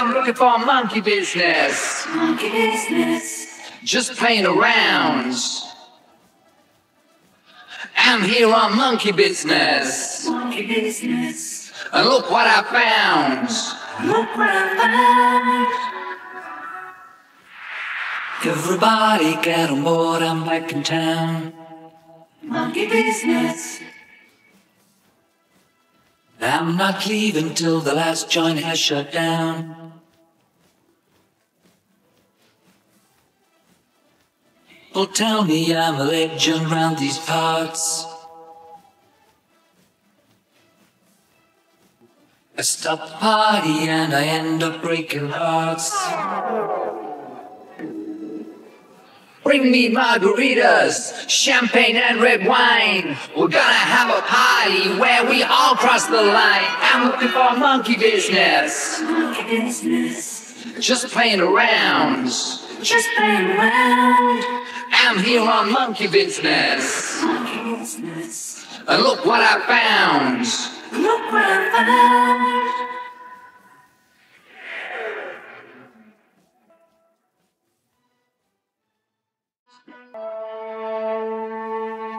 I'm looking for a monkey business. Monkey business. Just playing around. I'm here on monkey business. Monkey business. And look what I found. Look what I found. Everybody get on board, I'm back in town. Monkey business. I'm not leaving till the last joint has shut down. People tell me I'm a legend round these parts. I stop the party and I end up breaking hearts. Bring me margaritas, champagne and red wine. We're gonna have a party where we all cross the line. I'm looking for monkey business. Monkey business. Just playing around. Just playing around. I'm here on monkey business. Monkey business. And look what I found. Look what I found.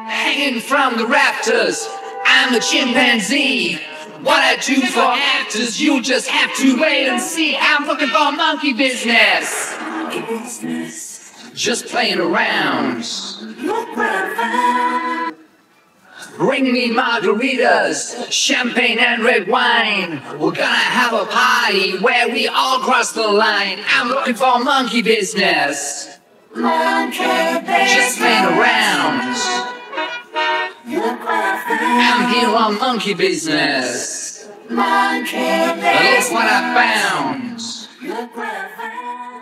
Hanging from the rafters, I'm a chimpanzee. What I do for actors, you just have to wait and see. I'm looking for monkey business. Monkey business. Just playing around. Look what I found. Bring me margaritas, champagne and red wine. We're gonna have a party where we all cross the line. I'm looking for monkey business. Monkey business. Just playing around. I'm here on monkey business. Monkey business. Look what I found. Look what I found.